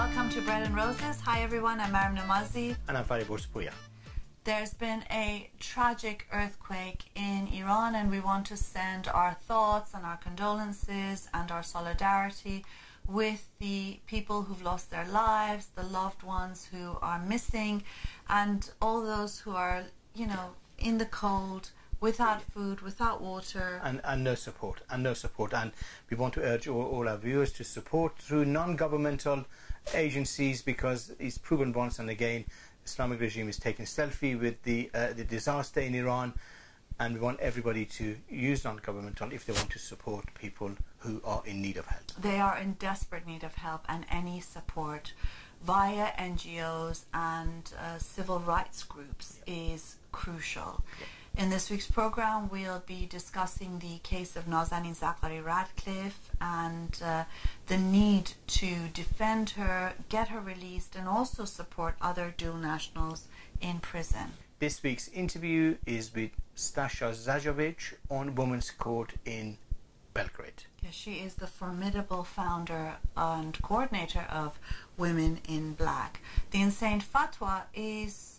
Welcome to Bread and Roses. Hi everyone, I'm Aram Namazi. And I'm Fariborz Pooya. There's been a tragic earthquake in Iran, and we want to send our thoughts and our condolences and our solidarity with the people who've lost their lives, the loved ones who are missing, and all those who are, you know, in the cold, without food, without water, and no support. And we want to urge all our viewers to support through non-governmental agencies, because it's proven once and again Islamic regime is taking selfie with the disaster in Iran, and we want everybody to use non-governmental if they want to support people who are in need of help. They are in desperate need of help, and any support via NGOs and civil rights groups is crucial. In this week's program, we'll be discussing the case of Nazanin Zaghari-Ratcliffe and the need to defend her, get her released, and also support other dual nationals in prison. This week's interview is with Staša Zajović on Women's Court in Belgrade. Yes, she is the formidable founder and coordinator of Women in Black. The insane fatwa is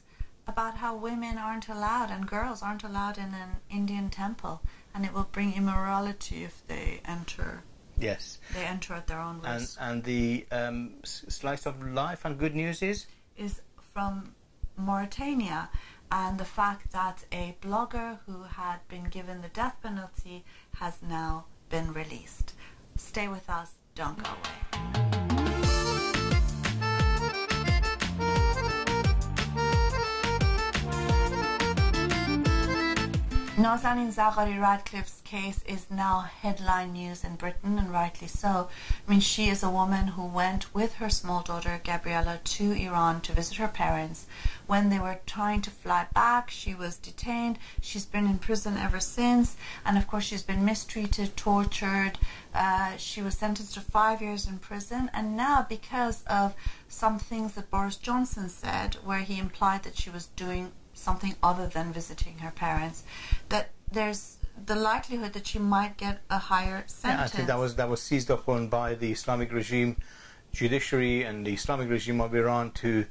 about how women aren't allowed and girls aren't allowed in an Indian temple, and it will bring immorality if they enter. Yes, they enter at their own risk. And the slice of life and good news is from Mauritania, and the fact that a blogger who had been given the death penalty has now been released. Stay with us, don't go away. Nazanin Zaghari-Ratcliffe's case is now headline news in Britain, and rightly so. I mean, she is a woman who went with her small daughter, Gabriella, to Iran to visit her parents. When they were trying to fly back, she was detained. She's been in prison ever since, and of course she's been mistreated, tortured. She was sentenced to 5 years in prison, and now, because of some things that Boris Johnson said, where he implied that she was doing something other than visiting her parents, that there's the likelihood that she might get a higher sentence. Yeah, I think that was seized upon by the Islamic regime judiciary and the Islamic regime of Iran to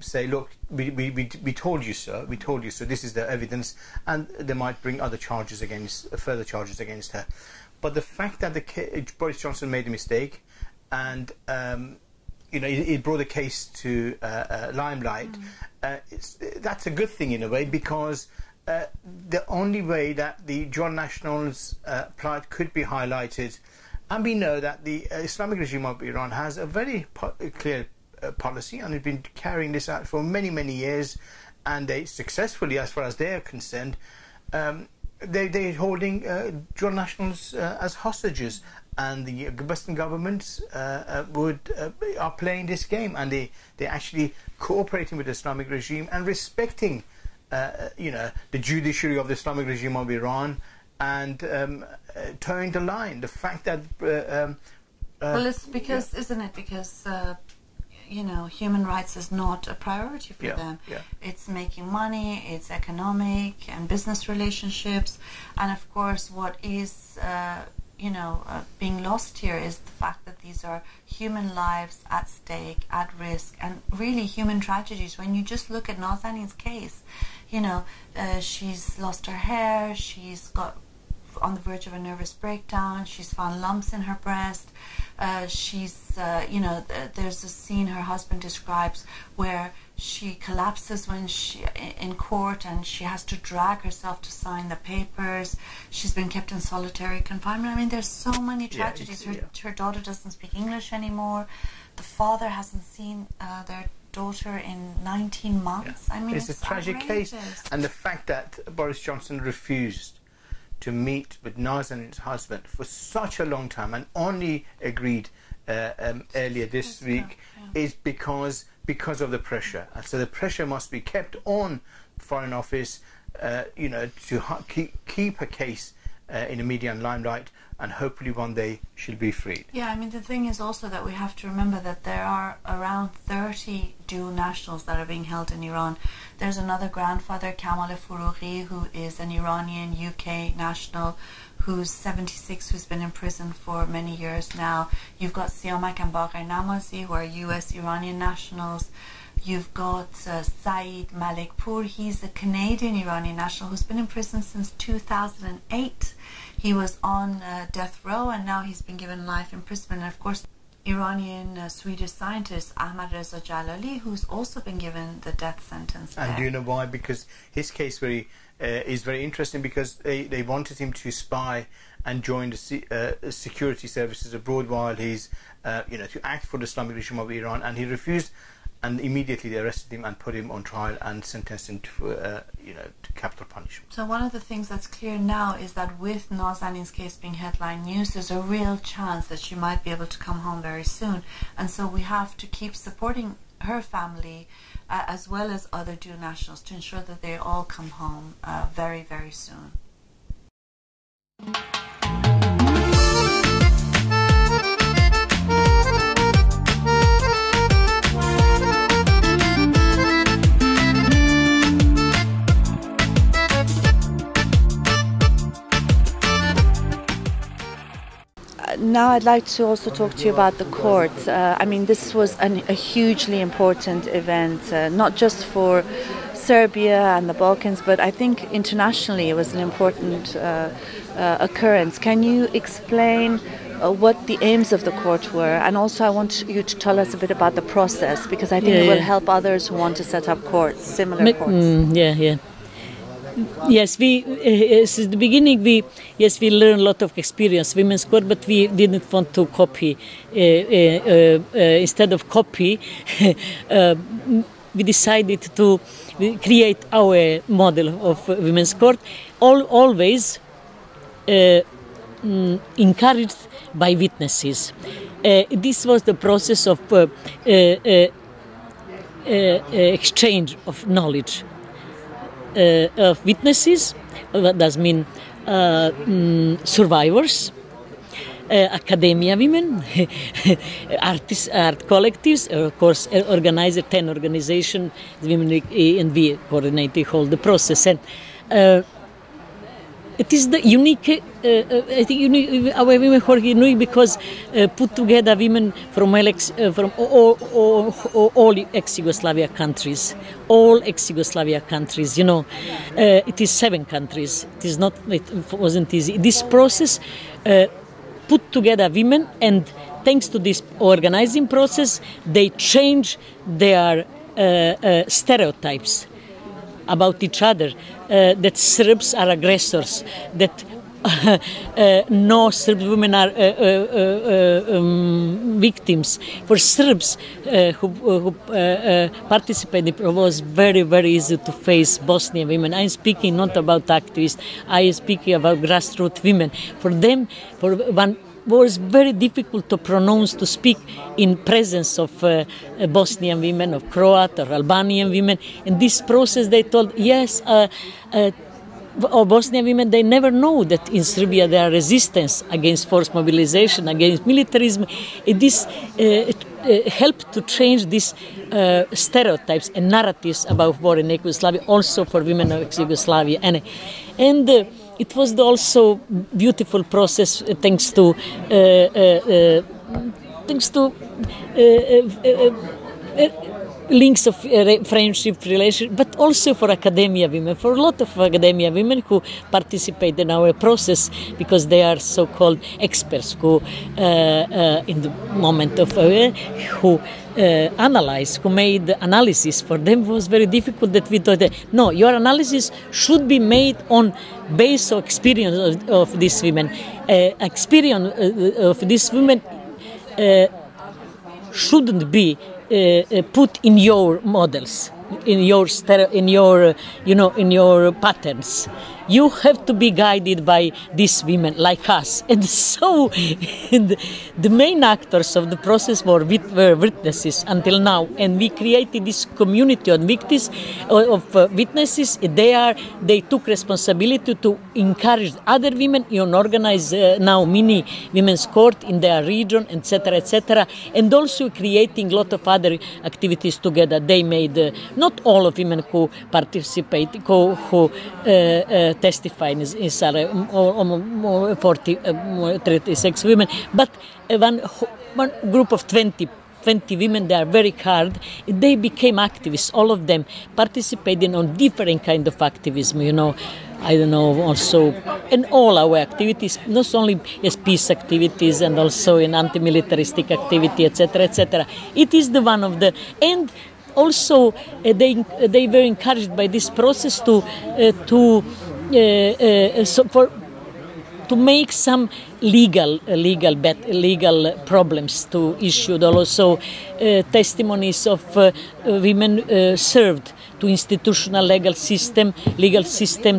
say, look, we told you so, we told you so, this is the evidence, and they might bring other charges against, further charges against her. But the fact that Boris Johnson made a mistake, and you know, it brought the case to limelight. That's a good thing in a way, because the only way that the dual nationals' plight could be highlighted, and we know that the Islamic regime of Iran has a very clear policy, and they've been carrying this out for many, many years, and they successfully, as far as they are concerned, they're holding dual nationals as hostages. And the Western governments are playing this game, and they're actually cooperating with the Islamic regime and respecting, you know, the judiciary of the Islamic regime of Iran, and towing the line. The fact that well, it's because, isn't it? Because you know, human rights is not a priority for them. Yeah. It's making money, it's economic and business relationships, and of course, what is you know, being lost here is the fact that these are human lives at stake, at risk, and really human tragedies. When you just look at Nazanin's case, you know, she's lost her hair, she's got on the verge of a nervous breakdown, she's found lumps in her breast, she's, you know, there's a scene her husband describes where she collapses when she in court, and she has to drag herself to sign the papers. She's been kept in solitary confinement. I mean, there's so many tragedies. Yeah, her daughter doesn't speak English anymore. The father hasn't seen their daughter in 19 months. Yeah. I mean, it's a tragic case. And the fact that Boris Johnson refused to meet with Nazanin's husband for such a long time, and only agreed earlier this week, is because of the pressure, and so the pressure must be kept on Foreign Office, you know, to keep a case in the media and limelight, and hopefully one day she'll be freed. Yeah, I mean, the thing is also that we have to remember that there are around 30 dual nationals that are being held in Iran. There's another grandfather, Kamal Foroughi, who is an Iranian UK national, who's 76, who's been in prison for many years now. You've got Siamak and Baqer Namazi, who are US-Iranian nationals. You've got Saeed Malekpour. He's a Canadian-Iranian national who's been in prison since 2008. He was on death row, and now he's been given life imprisonment. And of course, Iranian Swedish scientist Ahmad Reza Jalali, who's also been given the death sentence there. And do you know why? Because his case is very interesting, because they wanted him to spy and join the security services abroad while he's, to act for the Islamic regime of Iran, and he refused. And immediately they arrested him and put him on trial and sentenced him to capital punishment. So one of the things that's clear now is that with Nazanin's case being headline news, there's a real chance that she might be able to come home very soon. And so we have to keep supporting her family as well as other dual nationals to ensure that they all come home very, very soon. Now I'd like to also talk to you about the court. I mean, this was a hugely important event, not just for Serbia and the Balkans, but I think internationally it was an important occurrence. Can you explain what the aims of the court were? And also I want you to tell us a bit about the process, because I think it will help others who want to set up courts, similar courts. Yes, since the beginning we learned a lot of experience, women's court, but we didn't want to copy. Instead of copy, we decided to create our model of women's court, always encouraged by witnesses. This was the process of exchange of knowledge. Of witnesses, that does mean survivors, academia women, artists, art collectives, of course, organizer, 10 organizations, women, and we coordinate the whole process. And it is the unique, I think, our women are unique because put together women from all ex-Yugoslavia countries, you know. It is 7 countries. It is not, it wasn't easy. This process put together women, and thanks to this organizing process, they change their stereotypes about each other, that Serbs are aggressors, that no Serb women are victims. For Serbs who participated, it was very, very easy to face Bosnian women. I'm speaking not about activists, I am speaking about grassroots women. For them, for one, was very difficult to pronounce, to speak in presence of Bosnian women, of Croat or Albanian women. In this process they told, yes, Bosnian women, they never know that in Serbia there are resistance against forced mobilization, against militarism. This helped to change these stereotypes and narratives about war in Yugoslavia, also for women of ex-Yugoslavia. And it was also beautiful process, thanks to links of friendship, relationship, but also for academia women, for a lot of academia women who participate in our process, because they are so-called experts who, in the moment of, analyze, who made analysis. For them was very difficult, that we thought that, no, your analysis should be made on base of experience of these women. Experience of these women shouldn't be put in your models, in your patterns. you have to be guided by these women like us. And so the main actors of the process were witnesses until now, and we created this community of witnesses. They took responsibility to encourage other women and organize now mini women's court in their region, etc., etc., and also creating a lot of other activities together. They made not all of women who participated, who testified in Sarajevo, more 36 women, but one group of 20 women. They are very hard. They became activists. All of them participated on different kind of activism. You know, I don't know. Also, in all our activities, not only as peace activities and also in anti-militaristic activity, etc., etc. It is the one of the and. Also, they were encouraged by this process to make some legal problems to issue. Also, testimonies of women served to institutional legal system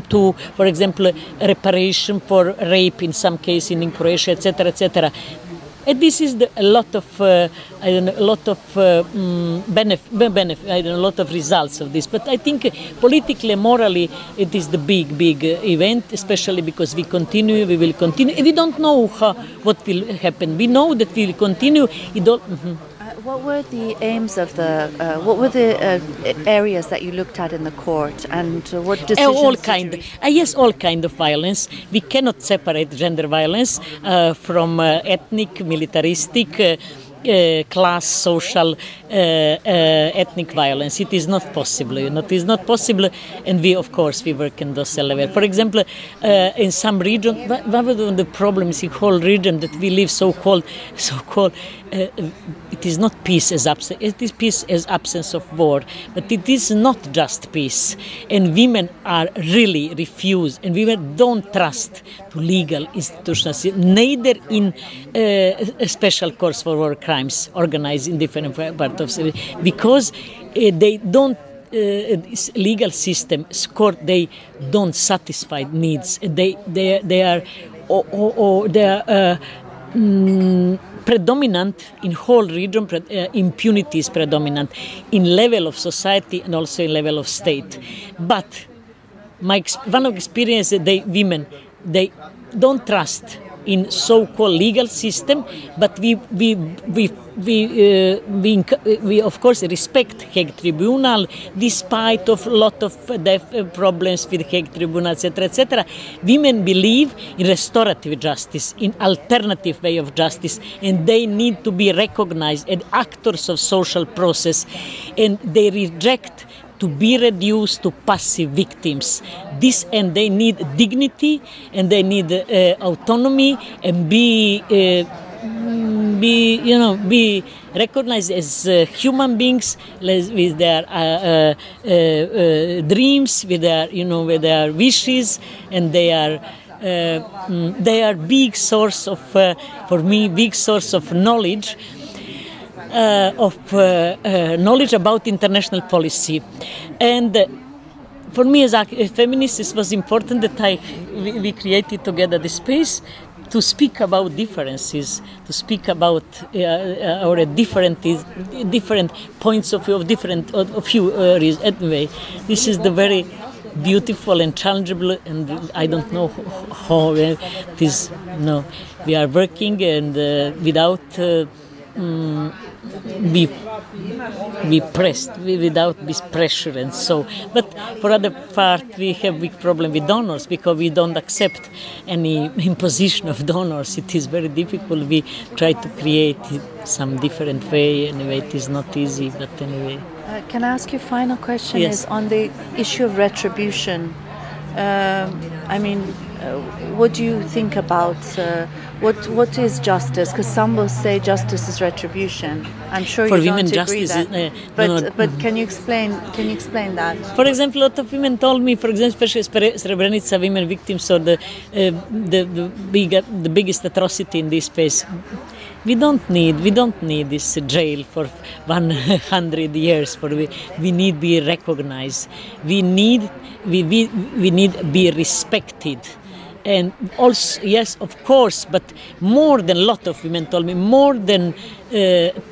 to, for example, reparation for rape in some cases in Croatia, etc., etc. And this is a lot of results of this. But I think politically, morally, it is the big event, especially because we will continue. We don't know what will happen. We know that we will continue. What were the aims of the? What were the areas that you looked at in the court, and what decisions? All kind of violence. We cannot separate gender violence from ethnic, militaristic, class, social, ethnic violence. It is not possible. You know, it is not possible. And of course, we work in those levels. For example, in some region, one of the problems in whole region that we live so-called. It is not peace as absence. It is peace as absence of war, but it is not just peace. And women are really refused, and women don't trust to legal institutions, neither in a special courts for war crimes organized in different parts of Syria, because they don't. Legal system, court, they don't satisfy needs. They are predominant in whole region. Impunity is predominant in level of society and also in level of state. But one of experience that women don't trust in so-called legal system, but we of course respect Hague Tribunal, despite of lot of problems with Hague Tribunal, etc., etc. Women believe in restorative justice, in alternative way of justice, and they need to be recognized as actors of social process, and they reject to be reduced to passive victims. And they need dignity, and they need autonomy, and be recognized as human beings with their dreams, with their wishes, and they are big source of knowledge. Knowledge about international policy, and for me as a feminist, it was important that we created together this space to speak about differences, to speak about our different points of view anyway, this is the very beautiful and challengeable, and I don't know how it is. No, we are working, and without this pressure, and so. But for other part, we have big problem with donors, because we don't accept any imposition of donors. It is very difficult. We try to create some different way. Anyway, it is not easy, but anyway. Can I ask you a final question? Yes. Is on the issue of retribution. What do you think about what is justice? Because some will say justice is retribution. I'm sure for you women don't agree justice that. But can you explain that? For example, a lot of women told me, for example, especially Srebrenica women victims, or the biggest atrocity in this space. We don't need this jail for 100 years. We need be recognized. We need be respected. And also, yes, of course, but more than a lot of women told me, more than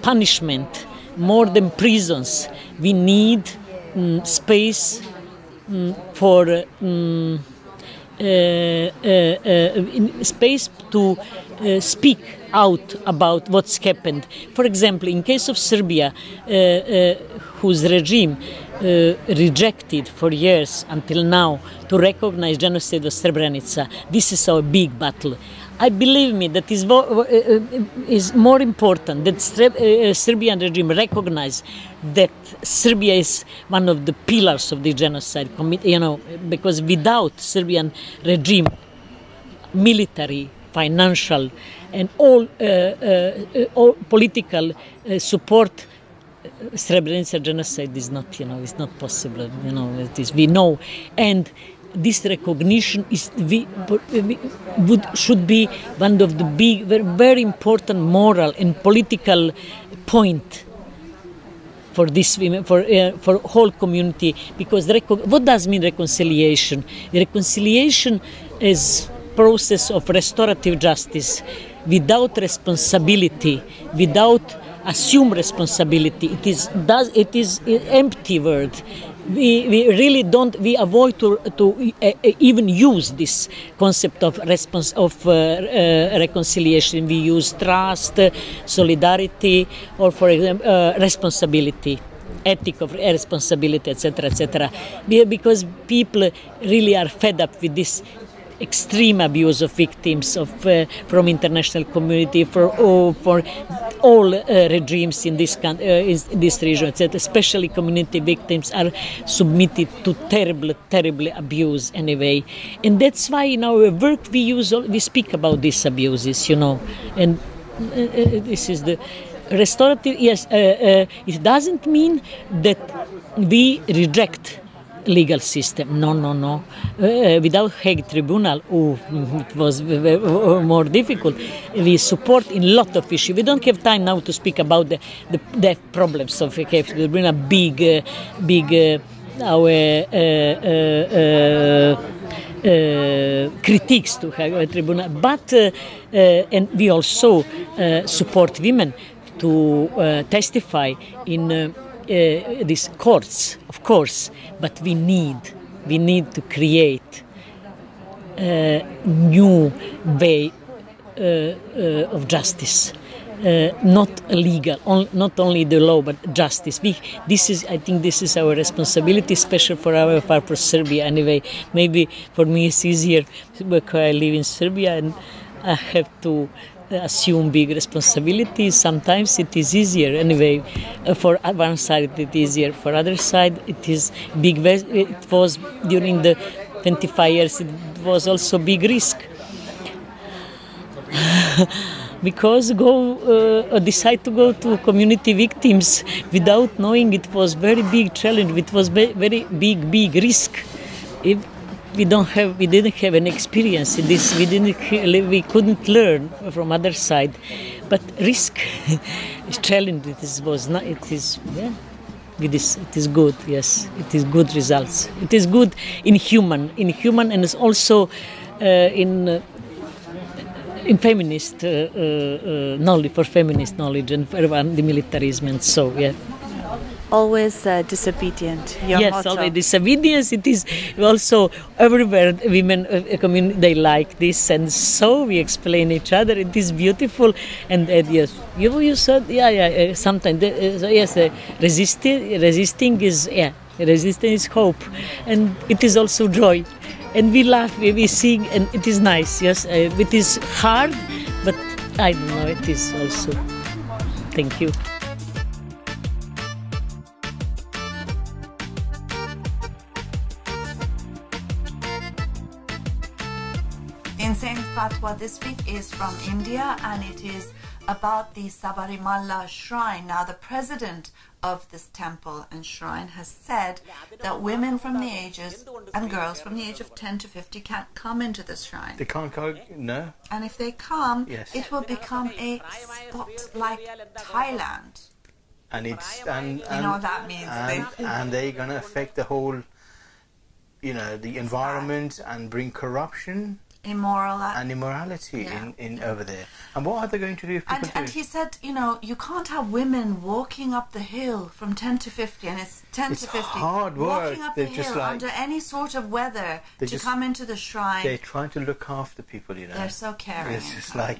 punishment, more than prisons, we need space for space to speak out about what's happened. For example, in case of Serbia, whose regime rejected for years until now to recognize genocide of Srebrenica. This is our big battle. I believe me that is more important that Serbian regime recognize that Serbia is one of the pillars of the genocide committee, you know, because without Serbian regime, military, financial, and all political support, Srebrenica genocide is not, you know, it's not possible, you know, it is, we know, and this recognition is, should be one of the big, very important moral and political point for this women, for whole community, because what does mean reconciliation? Reconciliation is process of restorative justice, without responsibility, without assume responsibility. It is an empty word. We really don't. We avoid to even use this concept of reconciliation. We use trust, solidarity, or for example, responsibility, ethic of responsibility, etc., etc. Because people really are fed up with this extreme abuse of victims from international community for all regimes in this region, etc. Especially community victims are submitted to terrible abuse anyway, and that's why in our work we speak about these abuses, you know, and this is the restorative. Yes, it doesn't mean that we reject legal system. No, no, no. Without Hague Tribunal, it was more difficult. We support in a lot of issues. We don't have time now to speak about the problems of Hague Tribunal. Our critiques to Hague Tribunal, but and we also support women to testify in these courts, of course, but we need to create a new way of justice, not legal, not only the law, but justice. I think this is our responsibility, especially for Serbia. Anyway, maybe for me it's easier because I live in Serbia and I have to assume big responsibilities. Sometimes it is easier anyway. For one side it is easier, for other side it is big. It was during the 25 years it was also big risk because decide to go to community victims without knowing it was very big challenge. It was very big risk. We didn't have an experience in this. We couldn't learn from other side, but risk, challenge. It is good. Yes, it is good results. It is good in human, and it's also in feminist knowledge, for feminist knowledge and for the militarism and so. Yeah. Always disobedient. Yes, motto. Always disobedience. It is also everywhere women community, they like this, and so we explain each other. It is beautiful, and yes, you said yeah. Sometimes yes, resisting is resistance is hope, and it is also joy, and we laugh, we sing, and it is nice. Yes, it is hard, but I don't know. It is also. Thank you. Fatwa this week is from India, and it is about the Sabarimala shrine. Now, the president of this temple and shrine has said that women from the ages and girls from the age of 10 to 50 can't come into the shrine. They can't go, no. And if they come, yes, it will become a spot like Thailand. And it's you know what that means. And they're gonna affect the whole, you know, the environment and bring corruption. Immorality yeah. in over there. And what are they going to do if people do? And he said, you know, you can't have women walking up the hill from 10 to 50, and it's 10 to 50. It's hard work. Walking up the hill under any sort of weather to come into the shrine. They're trying to look after people, you know. They're so caring. It's just like,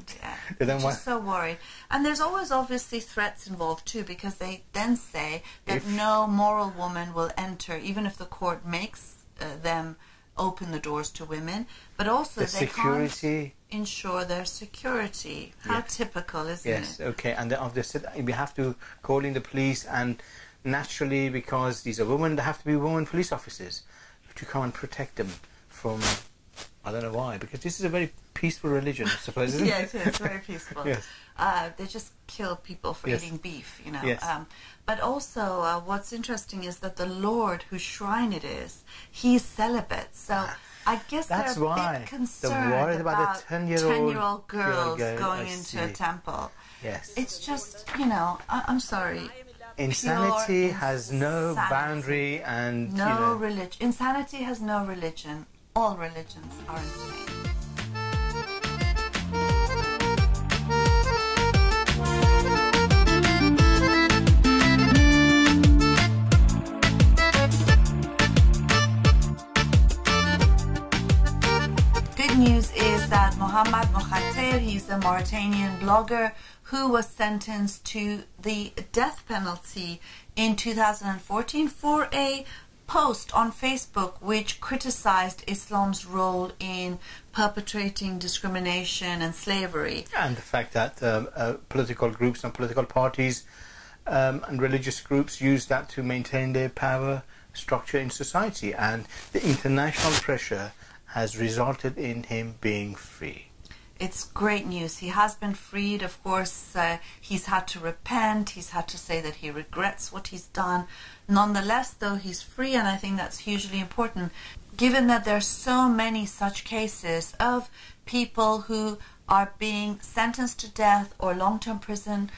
they don't want... Just so worried. And there's always obviously threats involved too, because they then say that no moral woman will enter, even if the court makes them open the doors to women, but also they can't ensure their security. How typical, isn't it? Yes, okay. And they said we have to call in the police, and naturally, because these are women, there have to be women police officers to come and protect them from, I don't know why, because this is a very peaceful religion, I suppose, isn't it? Yes, it's very peaceful. Yes. They just kill people for eating beef, you know. Yes. But also, what's interesting is that the Lord, whose shrine it is, he's celibate. So I guess that's why they're concerned about the 10-year-old girls going into a temple. Yes. It's just, you know, I'm sorry. Insanity has no boundary and... No religion. Insanity has no religion. All religions are insane. News is that Mohamed Mkhaitir, he's a Mauritanian blogger who was sentenced to the death penalty in 2014 for a post on Facebook which criticized Islam's role in perpetrating discrimination and slavery. And the fact that political groups and political parties and religious groups use that to maintain their power structure in society, and the international pressure has resulted in him being free. It's great news. He has been freed. Of course, he's had to repent. He's had to say that he regrets what he's done. Nonetheless, though, he's free, and I think that's hugely important, given that there's so many such cases of people who are being sentenced to death or long-term prison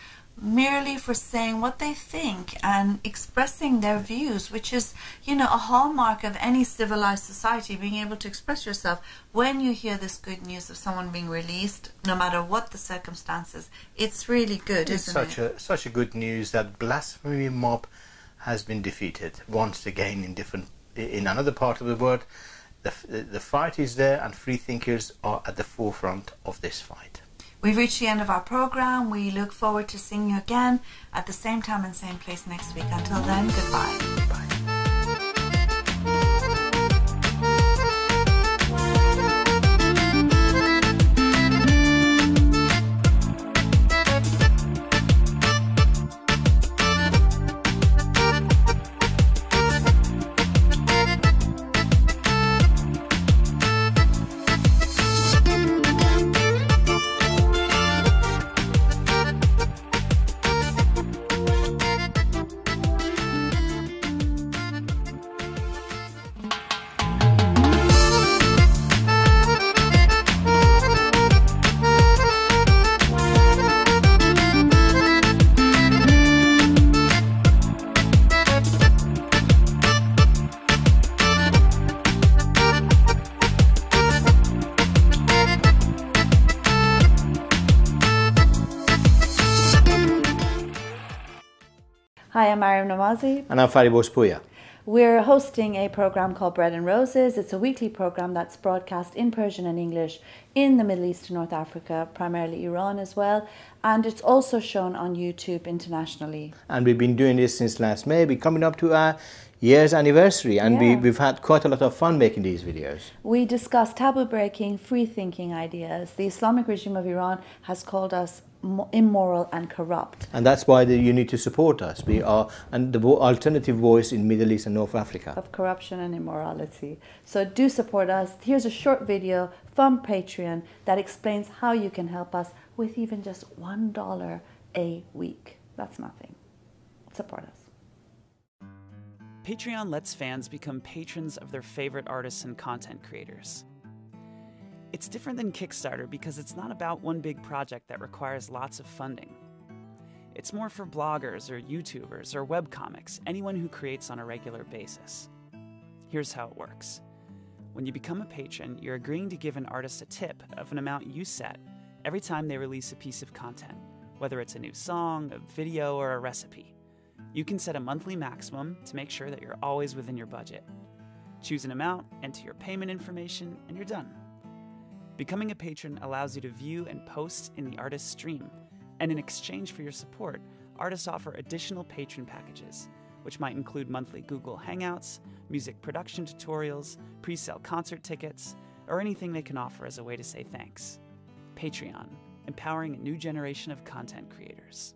merely for saying what they think and expressing their views, which is, you know, a hallmark of any civilized society, being able to express yourself. When you hear this good news of someone being released, no matter what the circumstances, it's really good, isn't it? Such a good news that blasphemy mob has been defeated once again in another part of the world. The fight is there, and free thinkers are at the forefront of this fight. We've reached the end of our program. We look forward to seeing you again at the same time and same place next week. Until then, goodbye. Bye. Hi, I'm Aram Namazi. And I'm Fariborz Pooya. We're hosting a program called Bread and Roses. It's a weekly program that's broadcast in Persian and English in the Middle East and North Africa, primarily Iran as well. And it's also shown on YouTube internationally. And we've been doing this since last May. We're coming up to our year's anniversary, and we've had quite a lot of fun making these videos. We discuss taboo-breaking, free-thinking ideas. The Islamic regime of Iran has called us immoral and corrupt, and that's why you need to support us. We are the alternative voice in Middle East and North Africa of corruption and immorality. So do support us. Here's a short video from Patreon that explains how you can help us with even just $1 a week. That's nothing. Support us. Patreon lets fans become patrons of their favorite artists and content creators. It's different than Kickstarter because it's not about one big project that requires lots of funding. It's more for bloggers or YouTubers or webcomics, anyone who creates on a regular basis. Here's how it works. When you become a patron, you're agreeing to give an artist a tip of an amount you set every time they release a piece of content, whether it's a new song, a video, or a recipe. You can set a monthly maximum to make sure that you're always within your budget. Choose an amount, enter your payment information, and you're done. Becoming a patron allows you to view and post in the artist's stream, and in exchange for your support, artists offer additional patron packages, which might include monthly Google Hangouts, music production tutorials, pre-sale concert tickets, or anything they can offer as a way to say thanks. Patreon, empowering a new generation of content creators.